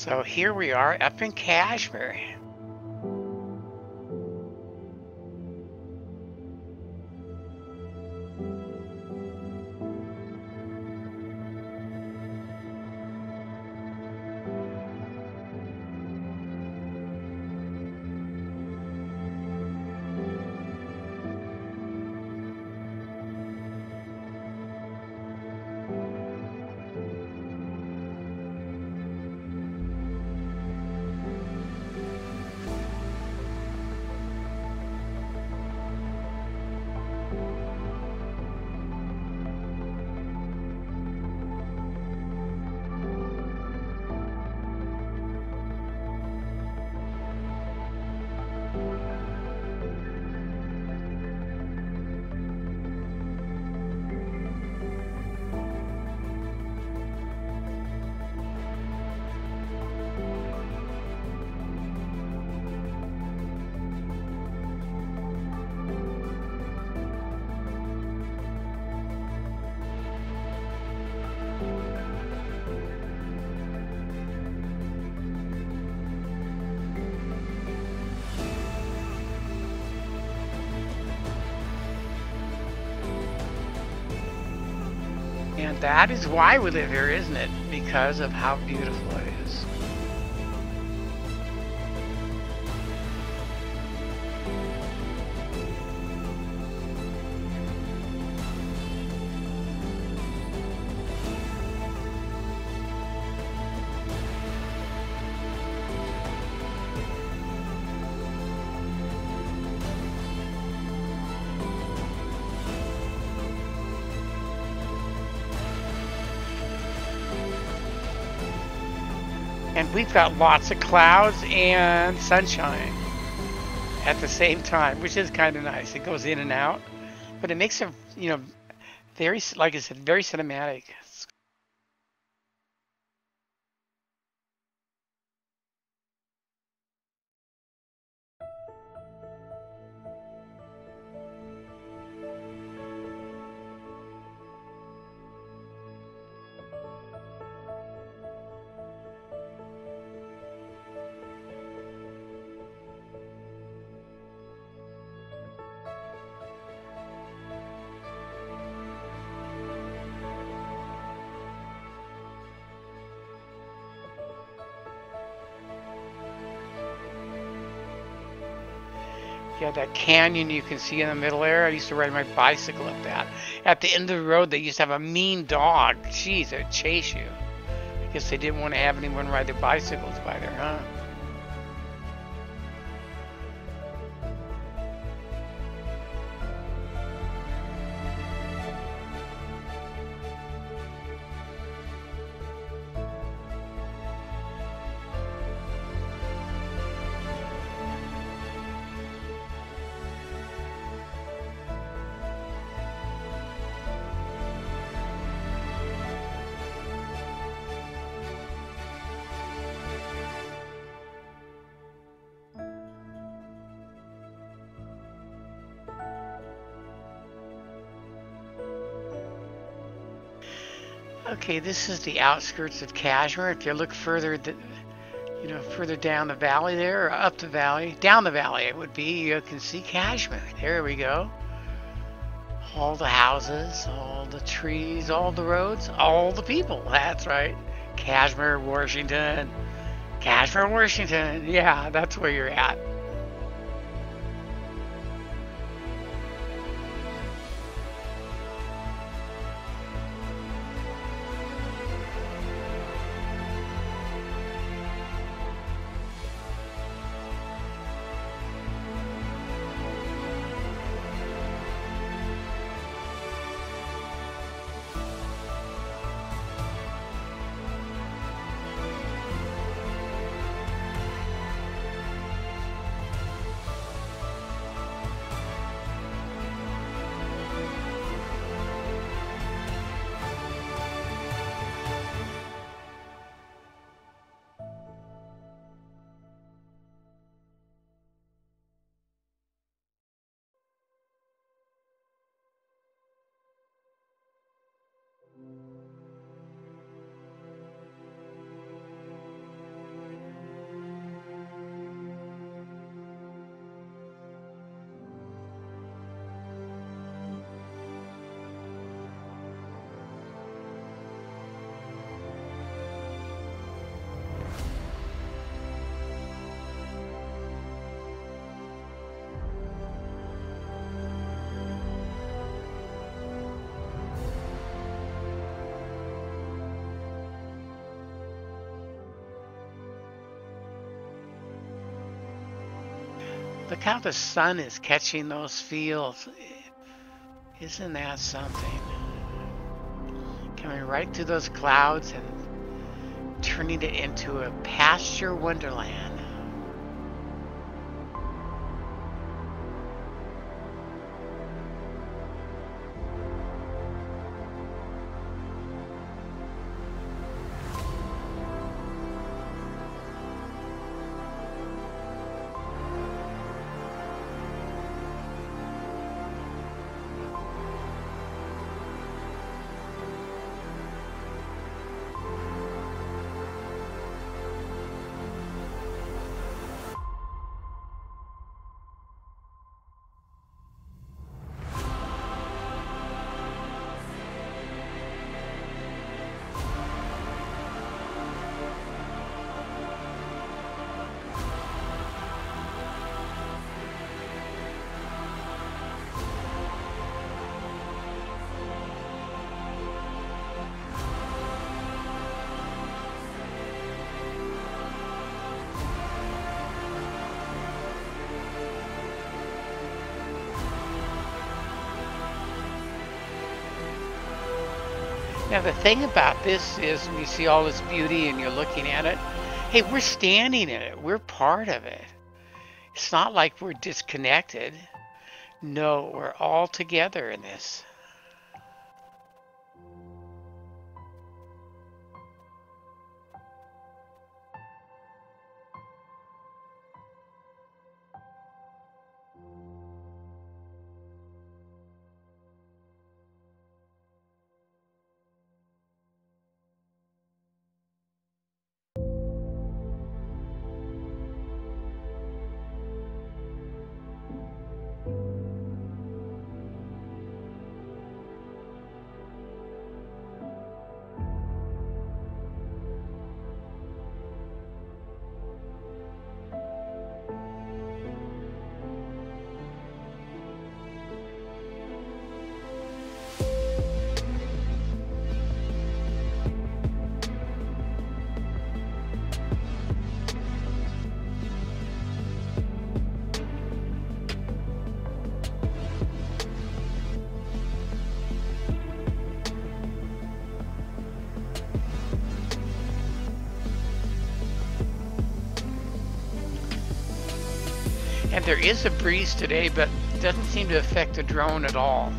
So here we are up in Cashmere. And that is why we live here, isn't it? Because of how beautiful it is. And we've got lots of clouds and sunshine at the same time, which is kind of nice. It goes in and out, but it makes it, you know, very, like I said, very cinematic. Yeah, that canyon you can see in the middle there. I used to ride my bicycle up that. At the end of the road, they used to have a mean dog. Jeez, it would chase you. I guess they didn't want to have anyone ride their bicycles by there, huh? Okay, this is the outskirts of Cashmere. If you look further, you know, further down the valley there, or up the valley, down the valley it would be, you can see Cashmere. There we go. All the houses, all the trees, all the roads, all the people. That's right. Cashmere, Washington. Cashmere, Washington. Yeah, that's where you're at. Look how the sun is catching those fields. Isn't that something? Coming right through those clouds and turning it into a pasture wonderland. Now the thing about this is when you see all this beauty and you're looking at it, hey, we're standing in it. We're part of it. It's not like we're disconnected. No, we're all together in this. And there is a breeze today, but it doesn't seem to affect the drone at all.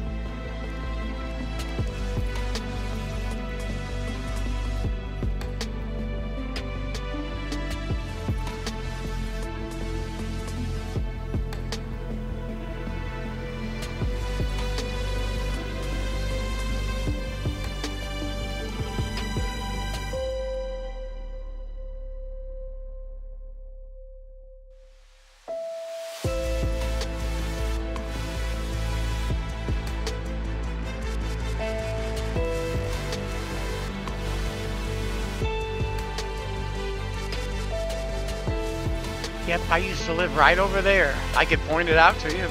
Yep, I used to live right over there. I could point it out to you,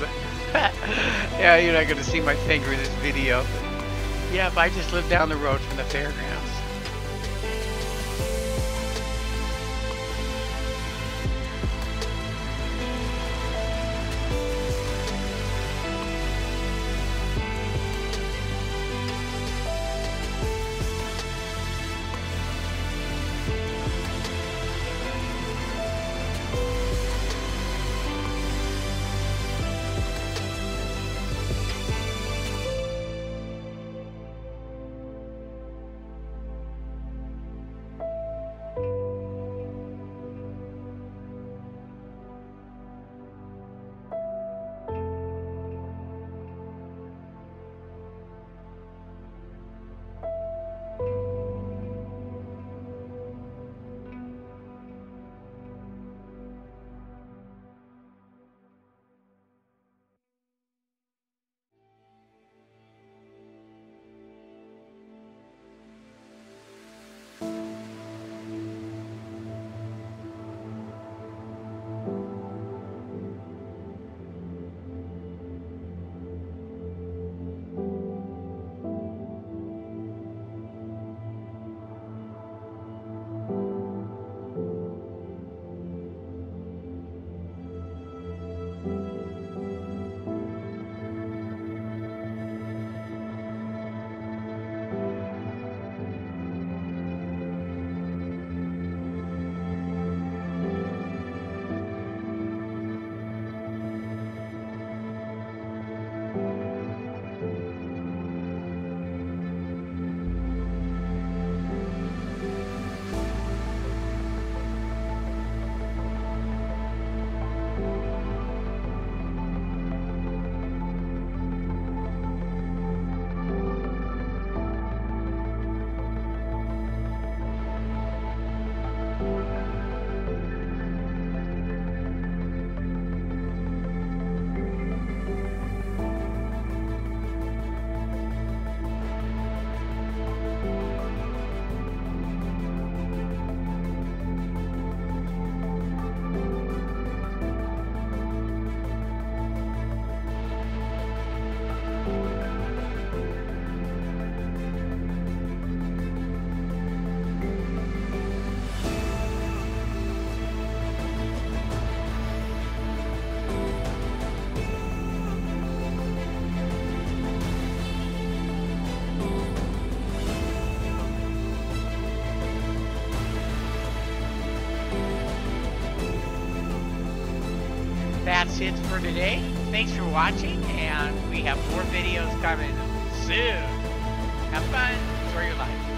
but yeah, you're not going to see my finger in this video. But yeah, I just lived down the road from the fairgrounds. that's it for today. Thanks for watching, and we have more videos coming soon. Have fun, enjoy your life.